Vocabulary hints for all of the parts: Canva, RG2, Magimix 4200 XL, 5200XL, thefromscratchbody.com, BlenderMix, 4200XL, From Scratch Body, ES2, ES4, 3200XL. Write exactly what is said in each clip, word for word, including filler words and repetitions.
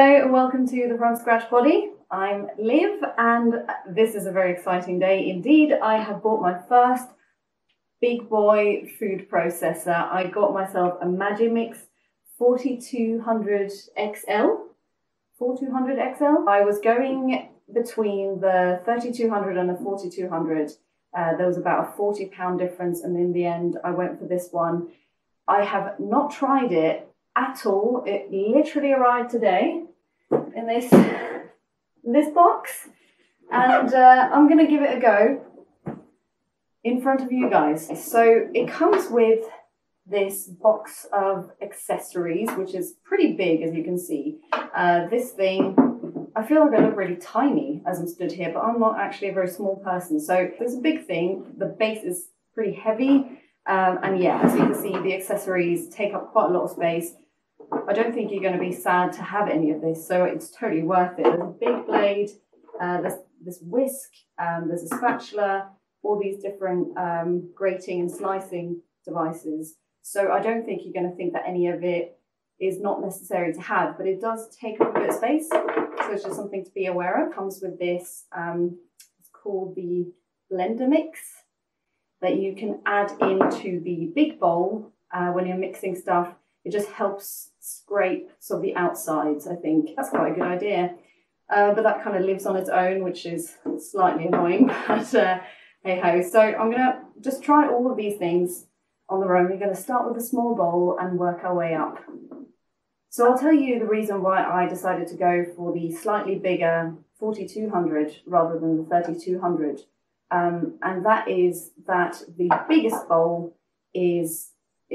Hello and welcome to the From Scratch Body. I'm Liv and this is a very exciting day indeed. I have bought my first big boy food processor. I got myself a Magimix forty-two hundred X L. forty-two hundred X L. I was going between the thirty-two hundred and the forty-two hundred. Uh, there was about a forty pound difference, and in the end I went for this one. I have not tried it at all. It literally arrived today in this this box, and uh, I'm gonna give it a go in front of you guys. So it comes with this box of accessories, which is pretty big, as you can see. Uh, this thing, I feel like I look really tiny as I'm stood here, but I'm not actually a very small person, so it's a big thing. The base is pretty heavy, um, and yeah, as you can see, the accessories take up quite a lot of space. I don't think you're going to be sad to have any of this, so it's totally worth it. There's a big blade, uh, there's this whisk, um, there's a spatula, all these different um, grating and slicing devices. So I don't think you're going to think that any of it is not necessary to have, but it does take up a bit of space, so it's just something to be aware of. It comes with this, um, it's called the BlenderMix, that you can add into the big bowl uh, when you're mixing stuff. It just helps scrape sort of the outsides, I think. That's quite a good idea. Uh, but that kind of lives on its own, which is slightly annoying, but uh, hey-ho. So I'm going to just try all of these things on their own. We're going to start with a small bowl and work our way up. So I'll tell you the reason why I decided to go for the slightly bigger forty-two hundred rather than the thirty-two hundred. Um, and that is that the biggest bowl is...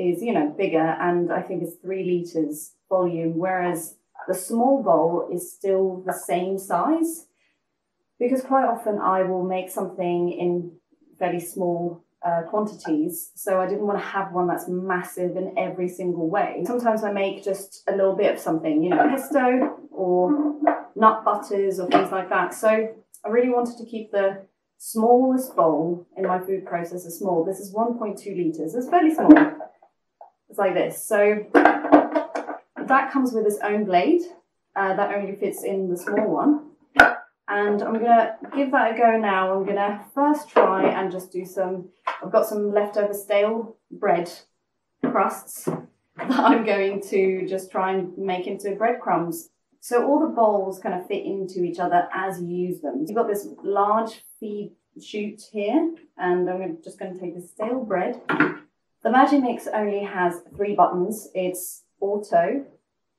is, you know, bigger, and I think it's three litres volume, whereas the small bowl is still the same size, because quite often I will make something in fairly small uh, quantities, so I didn't want to have one that's massive in every single way. Sometimes I make just a little bit of something, you know, pesto or nut butters or things like that, so I really wanted to keep the smallest bowl in my food processor small. This is one point two litres, it's fairly small. It's like this, so that comes with its own blade, uh, that only fits in the small one, and I'm gonna give that a go now. I'm gonna first try and just do some, I've got some leftover stale bread crusts that I'm going to just try and make into breadcrumbs. So all the bowls kind of fit into each other as you use them. So you've got this large feed chute here, and I'm just gonna take the stale bread. The Magimix only has three buttons. It's auto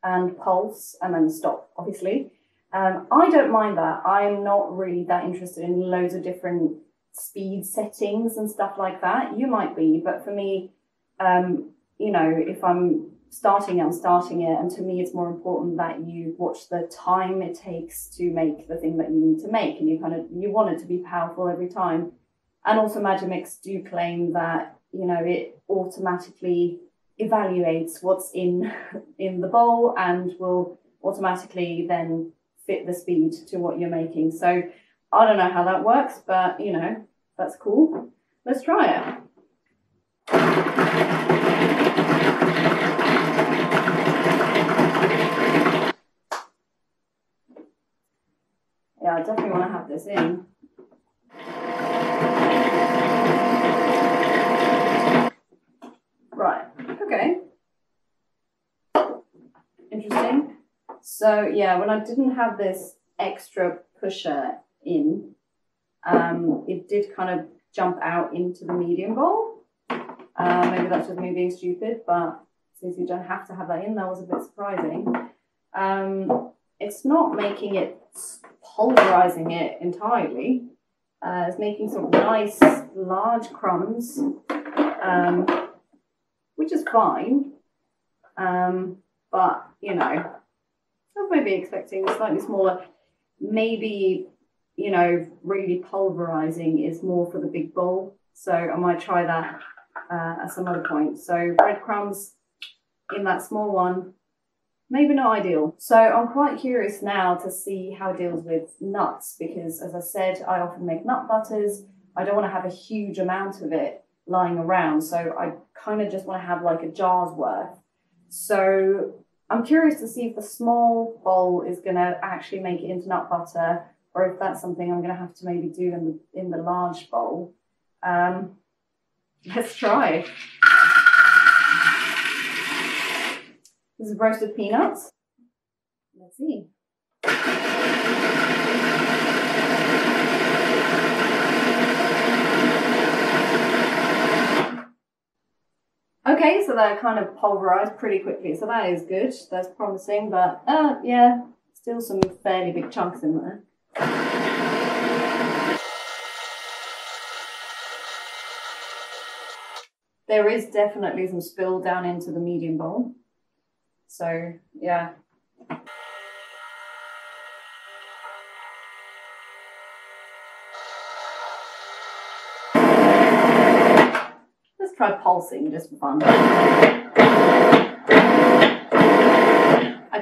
and pulse and then stop, obviously. Um, I don't mind that. I'm not really that interested in loads of different speed settings and stuff like that. You might be, but for me, um, you know, if I'm starting, I'm starting it. And to me, it's more important that you watch the time it takes to make the thing that you need to make. And you kind of, you want it to be powerful every time. And also Magimix do claim that, you know, it automatically evaluates what's in in the bowl and will automatically then fit the speed to what you're making. So I don't know how that works, but you know, that's cool. Let's try it. Yeah, I definitely want to have this in. Okay, interesting. So yeah, when I didn't have this extra pusher in, um, it did kind of jump out into the medium bowl. Uh, maybe that's just me being stupid, but since you don't have to have that in, that was a bit surprising. Um, it's not making it, pulverizing it entirely. Uh, it's making some nice large crumbs. Um, Which is fine, um, but you know, I was maybe expecting slightly smaller. Maybe, you know, really pulverizing is more for the big bowl, so I might try that uh, at some other point. So breadcrumbs in that small one, maybe not ideal. So I'm quite curious now to see how it deals with nuts, because as I said, I often make nut butters. I don't want to have a huge amount of it lying around, so I kind of just want to have like a jar's worth. So I'm curious to see if the small bowl is going to actually make it into nut butter, or if that's something I'm going to have to maybe do in the, in the large bowl. Um, let's try. This is roasted peanuts. Let's see. Okay, so they're kind of pulverized pretty quickly, so that is good. That's promising, but uh, yeah, still some fairly big chunks in there. There is definitely some spill down into the medium bowl. So, yeah. Let's try pulsing just for fun. I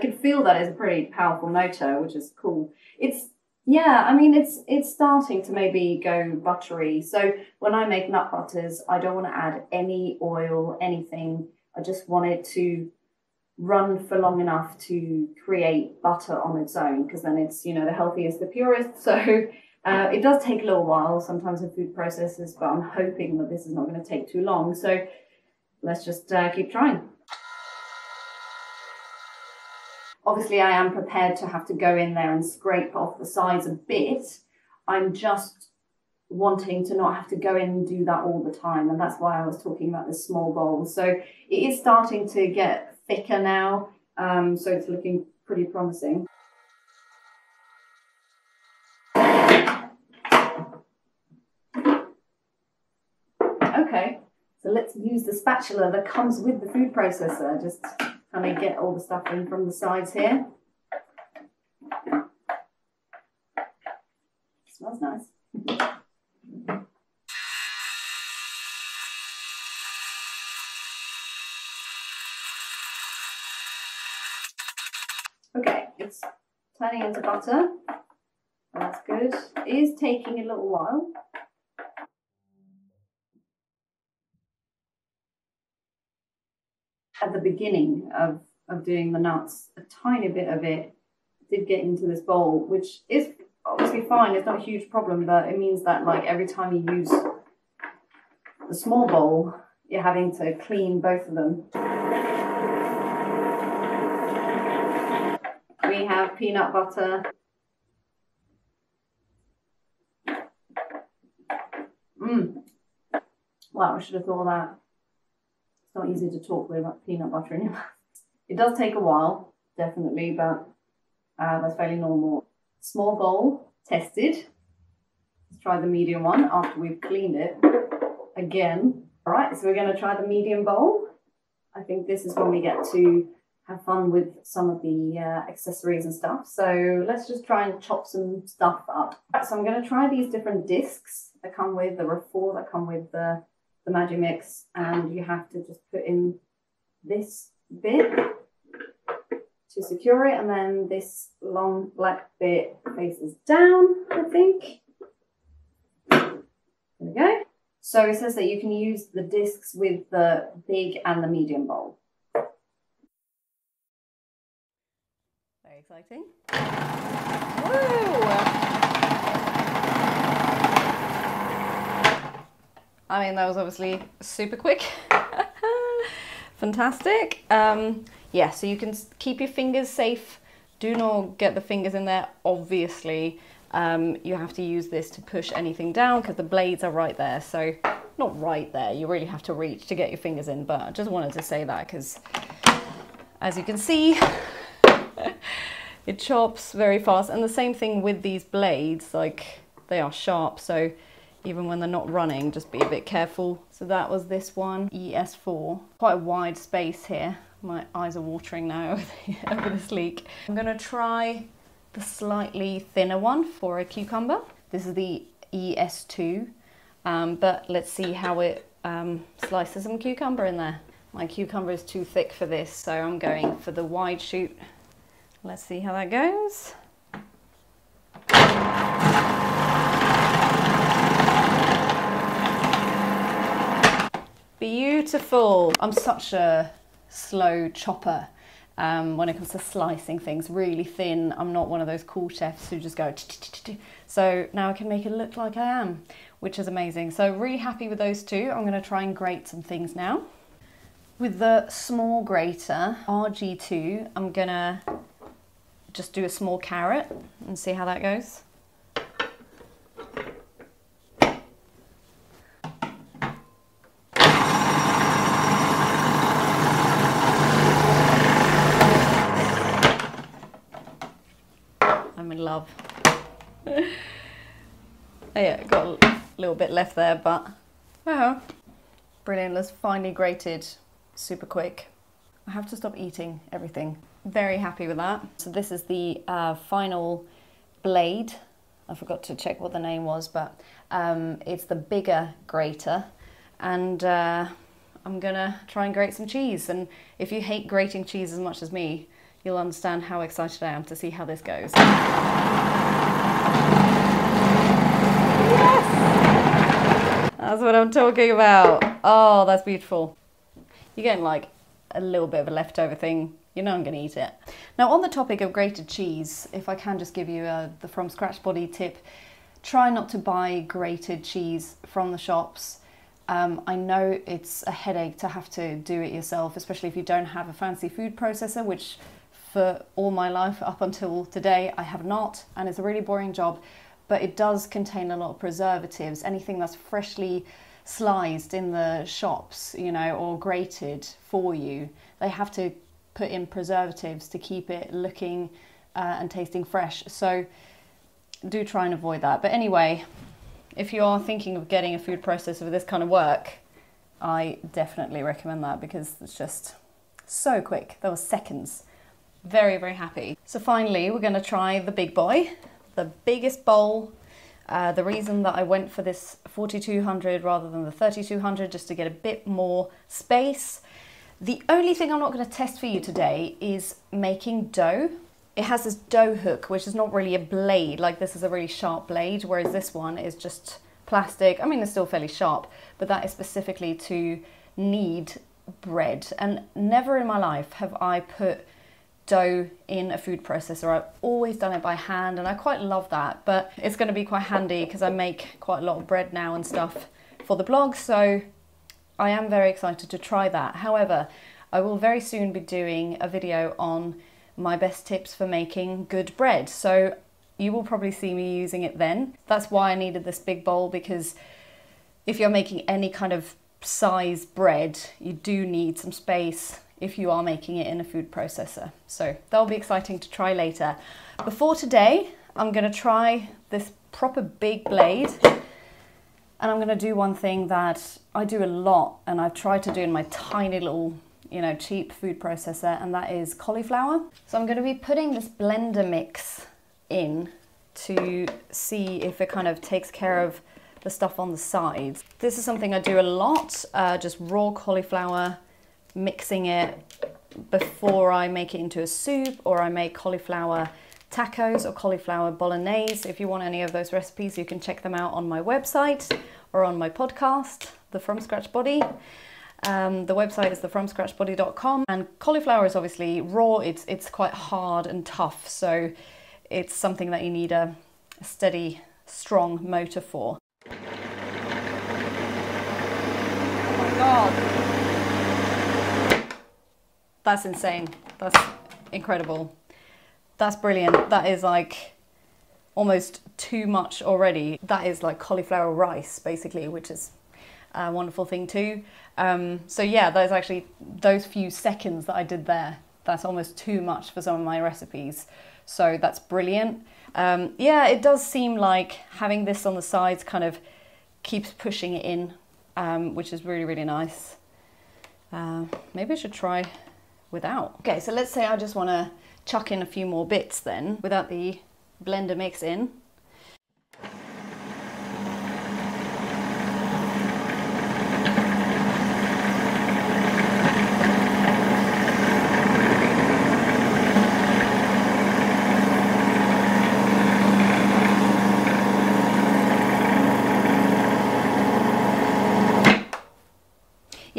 can feel that is a pretty powerful motor, which is cool. It's, yeah, I mean, it's it's starting to maybe go buttery. So when I make nut butters, I don't want to add any oil, anything. I just want it to run for long enough to create butter on its own, because then it's, you know, the healthiest, the purest. So uh, it does take a little while sometimes with food processes, but I'm hoping that this is not going to take too long. So let's just uh, keep trying. Obviously, I am prepared to have to go in there and scrape off the sides a bit. I'm just wanting to not have to go in and do that all the time. And that's why I was talking about this small bowl. So it is starting to get thicker now, um, so it's looking pretty promising. Okay, so let's use the spatula that comes with the food processor, just kind of get all the stuff in from the sides here. Smells nice. Okay, it's turning into butter. That's good. It is taking a little while. At the beginning of, of doing the nuts, a tiny bit of it did get into this bowl, which is obviously fine. It's not a huge problem, but it means that like every time you use the small bowl, you're having to clean both of them. We have peanut butter. Mmm. Wow, I should have thought that. It's not easy to talk with about peanut butter in your mouth. It does take a while, definitely, but uh, that's fairly normal. Small bowl, tested. Let's try the medium one after we've cleaned it again. All right, so we're going to try the medium bowl. I think this is when we get to have fun with some of the uh, accessories and stuff. So let's just try and chop some stuff up. Right, so I'm going to try these different discs that come with, there were four that come with the, the Magimix, and you have to just put in this bit to secure it, and then this long black bit faces down, I think. There we go. So it says that you can use the discs with the big and the medium bowl. Exciting. Woo! I mean, that was obviously super quick. Fantastic. Um, yeah, so you can keep your fingers safe. Do not get the fingers in there, obviously. Um, you have to use this to push anything down because the blades are right there. So, not right there, you really have to reach to get your fingers in, but I just wanted to say that because, as you can see, it chops very fast, and the same thing with these blades, like they are sharp, so even when they're not running, just be a bit careful. So that was this one, E S four. Quite a wide space here. My eyes are watering now over this leak. I'm gonna try the slightly thinner one for a cucumber. This is the E S two, um, but let's see how it um, slices some cucumber in there. My cucumber is too thick for this, so I'm going for the wide shoot. Let's see how that goes. Beautiful. I'm such a slow chopper um, when it comes to slicing things really thin. I'm not one of those cool chefs who just go. So now I can make it look like I am, which is amazing. So really happy with those two. I'm going to try and grate some things now. With the small grater, R G two, I'm going to just do a small carrot and see how that goes. I'm in love. Oh yeah, got a little bit left there, but wow. Brilliant, that's finely grated. Super quick. I have to stop eating everything. Very happy with that. So this is the uh, final blade. I forgot to check what the name was, but um, it's the bigger grater, and uh, I'm gonna try and grate some cheese. And if you hate grating cheese as much as me, you'll understand how excited I am to see how this goes. Yes! That's what I'm talking about. Oh, that's beautiful. You're getting like a little bit of a leftover thing. You know I'm going to eat it. Now, on the topic of grated cheese, if I can just give you a, the From Scratch Body tip, try not to buy grated cheese from the shops. Um, I know it's a headache to have to do it yourself, especially if you don't have a fancy food processor, which for all my life up until today I have not, and it's a really boring job, but it does contain a lot of preservatives. Anything that's freshly sliced in the shops, you know, or grated for you, they have to put in preservatives to keep it looking uh, and tasting fresh. So do try and avoid that. But anyway, if you are thinking of getting a food processor for this kind of work, I definitely recommend that because it's just so quick. That was seconds. Very, very happy. So finally, we're going to try the big boy, the biggest bowl. Uh, the reason that I went for this forty-two hundred rather than the thirty-two hundred, just to get a bit more space. The only thing I'm not going to test for you today is making dough. It has this dough hook, which is not really a blade, like this is a really sharp blade, whereas this one is just plastic. I mean, it's still fairly sharp, but that is specifically to knead bread. And never in my life have I put dough in a food processor. I've always done it by hand, and I quite love that, but it's going to be quite handy because I make quite a lot of bread now and stuff for the blog, so I am very excited to try that. However, I will very soon be doing a video on my best tips for making good bread, so you will probably see me using it then. That's why I needed this big bowl, because if you're making any kind of size bread, you do need some space if you are making it in a food processor. So that'll be exciting to try later. Before today, I'm gonna try this proper big blade, and I'm gonna do one thing that I do a lot and I've tried to do in my tiny little, you know, cheap food processor, and that is cauliflower. So I'm gonna be putting this blender mix in to see if it kind of takes care of the stuff on the sides. This is something I do a lot, uh, just raw cauliflower, mixing it before I make it into a soup, or I make cauliflower tacos or cauliflower bolognese. If you want any of those recipes, you can check them out on my website or on my podcast, The From Scratch Body. Um, the website is the from scratch body dot com, and cauliflower is obviously raw. It's, it's quite hard and tough, so it's something that you need a, a steady, strong motor for. Oh my God. That's insane. That's incredible. That's brilliant. That is like almost too much already. That is like cauliflower rice, basically, which is a wonderful thing too. Um, so yeah, those actually, those few seconds that I did there, that's almost too much for some of my recipes. So that's brilliant. Um, yeah, it does seem like having this on the sides kind of keeps pushing it in, um, which is really, really nice. Uh, maybe I should try without. Okay, so let's say I just want to chuck in a few more bits then without the blender mix in.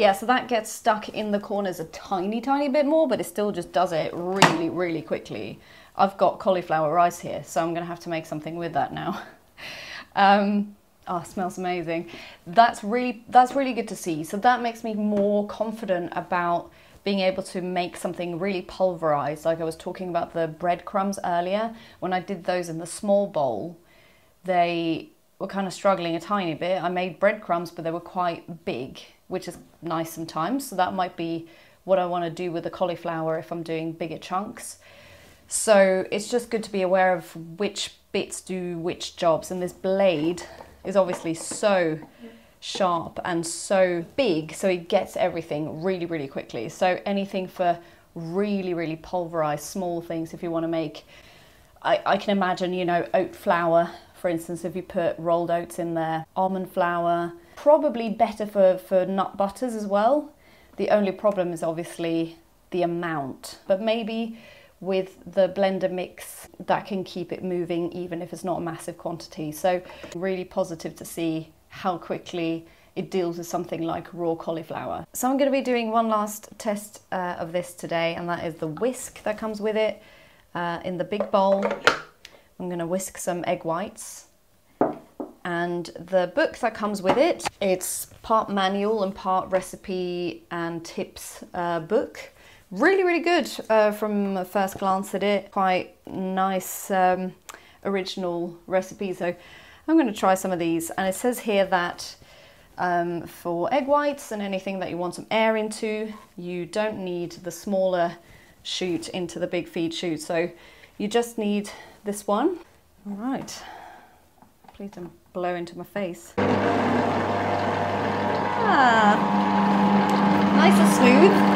yeah, so that gets stuck in the corners a tiny, tiny bit more, but it still just does it really, really quickly. I've got cauliflower rice here, so I'm gonna have to make something with that now. um, Oh, smells amazing. That's really, that's really good to see. So that makes me more confident about being able to make something really pulverized. Like I was talking about the breadcrumbs earlier, when I did those in the small bowl, they were kind of struggling a tiny bit. I made breadcrumbs, but they were quite big, which is nice sometimes. So that might be what I want to do with the cauliflower if I'm doing bigger chunks. So it's just good to be aware of which bits do which jobs, and this blade is obviously so sharp and so big, so it gets everything really, really quickly. So anything for really, really pulverized small things, if you want to make, I, I can imagine, you know, oat flour, for instance, if you put rolled oats in there, almond flour, probably better for, for nut butters as well. The only problem is obviously the amount, but maybe with the blender mix that can keep it moving even if it's not a massive quantity. So really positive to see how quickly it deals with something like raw cauliflower. So I'm going to be doing one last test uh, of this today, and that is the whisk that comes with it. Uh, in the big bowl, I'm going to whisk some egg whites, and the book that comes with it, it's part manual and part recipe and tips uh, book. Really, really good uh, from a first glance at it. Quite nice um, original recipe. So I'm going to try some of these. And it says here that um, for egg whites and anything that you want some air into, you don't need the smaller chute into the big feed chute. So you just need this one. All right. Please don't blow into my face. Ah, nice and smooth.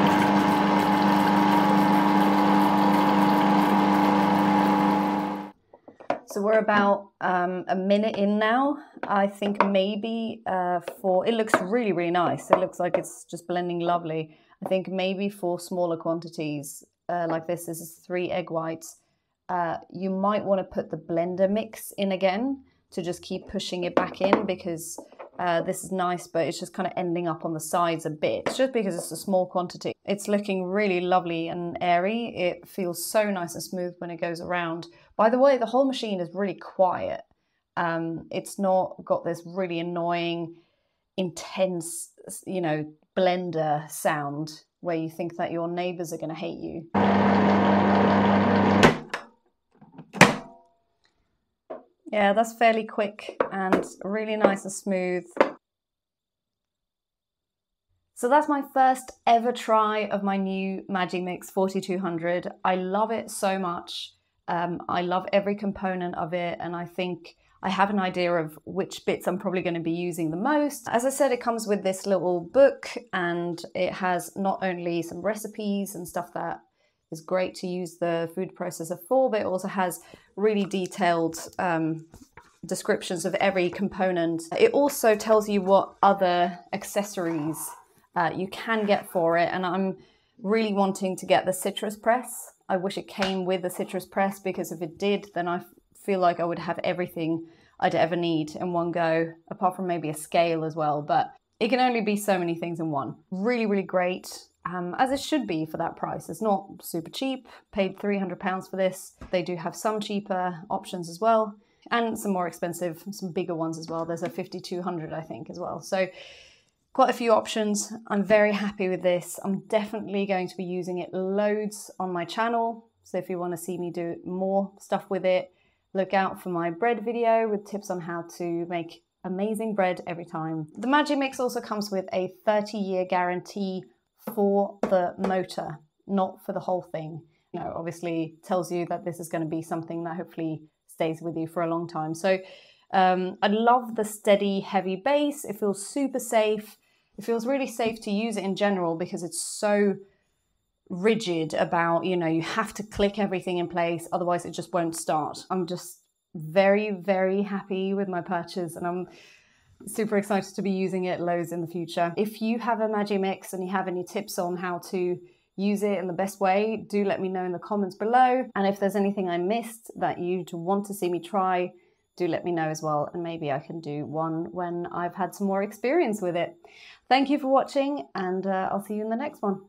So we're about um, a minute in now. I think maybe uh, for, it looks really, really nice. It looks like it's just blending lovely. I think maybe for smaller quantities uh, like this, this is three egg whites. Uh, you might want to put the blender mix in again to just keep pushing it back in, because uh, this is nice, but it's just kind of ending up on the sides a bit. It's just because it's a small quantity. It's looking really lovely and airy. It feels so nice and smooth when it goes around. By the way, the whole machine is really quiet. Um, it's not got this really annoying, intense, you know, blender sound where you think that your neighbors are going to hate you. Yeah, that's fairly quick and really nice and smooth. So that's my first ever try of my new Magimix forty-two hundred. I love it so much. Um, I love every component of it, and I think I have an idea of which bits I'm probably going to be using the most. As I said, it comes with this little book, and it has not only some recipes and stuff that is great to use the food processor for, but it also has really detailed um, descriptions of every component. It also tells you what other accessories uh, you can get for it, and I'm really wanting to get the citrus press. I wish it came with a citrus press, because if it did, then I feel like I would have everything I'd ever need in one go, apart from maybe a scale as well, but it can only be so many things in one. Really, really great, um, as it should be for that price. It's not super cheap, paid three hundred pounds for this. They do have some cheaper options as well, and some more expensive, some bigger ones as well. There's a fifty-two hundred, I think, as well. So quite a few options. I'm very happy with this. I'm definitely going to be using it loads on my channel. So if you want to see me do more stuff with it, look out for my bread video with tips on how to make amazing bread every time. The Magimix also comes with a thirty year guarantee for the motor, not for the whole thing. You know, obviously tells you that this is going to be something that hopefully stays with you for a long time. So um, I love the steady, heavy base. It feels super safe. It feels really safe to use it in general, because it's so rigid about, you know, you have to click everything in place, otherwise it just won't start. I'm just very, very happy with my purchase, and I'm super excited to be using it loads in the future. If you have a Magimix and you have any tips on how to use it in the best way, do let me know in the comments below. And if there's anything I missed that you'd want to see me try, do let me know as well, and maybe I can do one when I've had some more experience with it. Thank you for watching, and uh, I'll see you in the next one.